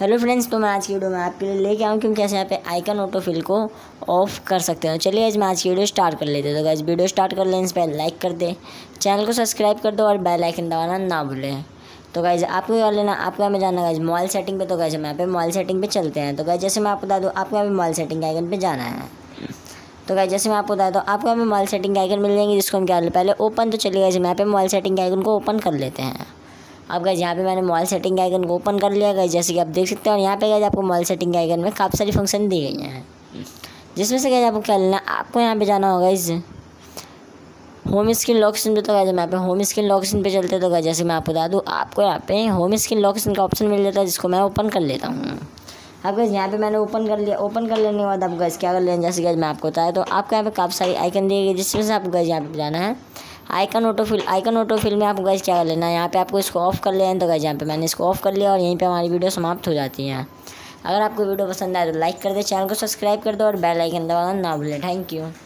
Hello friends, तो मैं आज की वीडियो में आपके लिए लेके आऊँ क्योंकि कैसे यहाँ पे आइकन ऑटो फिल को ऑफ कर सकते हो। चलिए आज मैं आज की वीडियो स्टार्ट कर लेते हैं। तो गाइस वीडियो स्टार्ट कर लें, इस पर लाइक कर दे, चैनल को सब्सक्राइब कर दो और बेल आइकन दबाना ना भूलें। तो गाइस आपको क्या लेना, आपको यहाँ पे जाना गाइस मोबाइल सेटिंग पे। तो गाइस हम यहाँ पे मोबाइल सेटिंग पे चलते हैं। तो गाइस जैसे मैं आपको बता दूँ, आपको यहाँ पे मोबाइल सेटिंग आइकन पे जाना है। तो गाइस जैसे मैं आपको बता दूँ, आपको यहाँ पे मोबाइल सेटिंग आइकन मिल जाएंगे जिसको हम क्या लें पहले ओपन। तो चलिए गाइस यहाँ पे मोबाइल सेटिंग आइकन को ओपन कर लेते हैं। अब गाइस यहाँ पे मैंने मोबाइल सेटिंग आइकन को ओपन कर लिया गाइस, जैसे कि आप देख सकते हैं। और यहाँ पे गाइस आपको मोबाइल सेटिंग आइकन में काफ़ी सारी फंक्शन दी गई हैं, जिसमें से गाइस आपको क्या लेना, आपको यहाँ पे जाना होगा इस होम स्क्रीन लॉक स्क्रीन पे। तो गाइस यहाँ पे होम स्क्रीन लॉक स्क्रीन पे चलते हैं। तो गाइस जैसे मैं आपको बता दूँ, आपको यहाँ पे होम स्क्रीन लॉक स्क्रीन का ऑप्शन मिल जाता है जिसको मैं ओपन कर लेता हूँ। अब गाइस यहाँ पे मैंने ओपन कर लिया। ओपन कर लेने के बाद आप गाइस क्या कर लेना, जैसे गाइस मैं आपको बताया तो आपको यहाँ पे काफ़ी सारी आइकन दी गई, जिसमें से आपको गाइस यहाँ पे जाना है icon autofill. Icon autofill में आपको गाइस क्या कर लेना है, यहाँ पे आपको इसको ऑफ कर लेना है। तो गाइस यहाँ पे मैंने इसको ऑफ कर लिया और यहीं पे हमारी वीडियो समाप्त हो जाती है। अगर आपको वीडियो पसंद आए तो लाइक कर दे, चैनल को सब्सक्राइब कर दो और बेल आइकन दबाना ना भूलें। Thank you.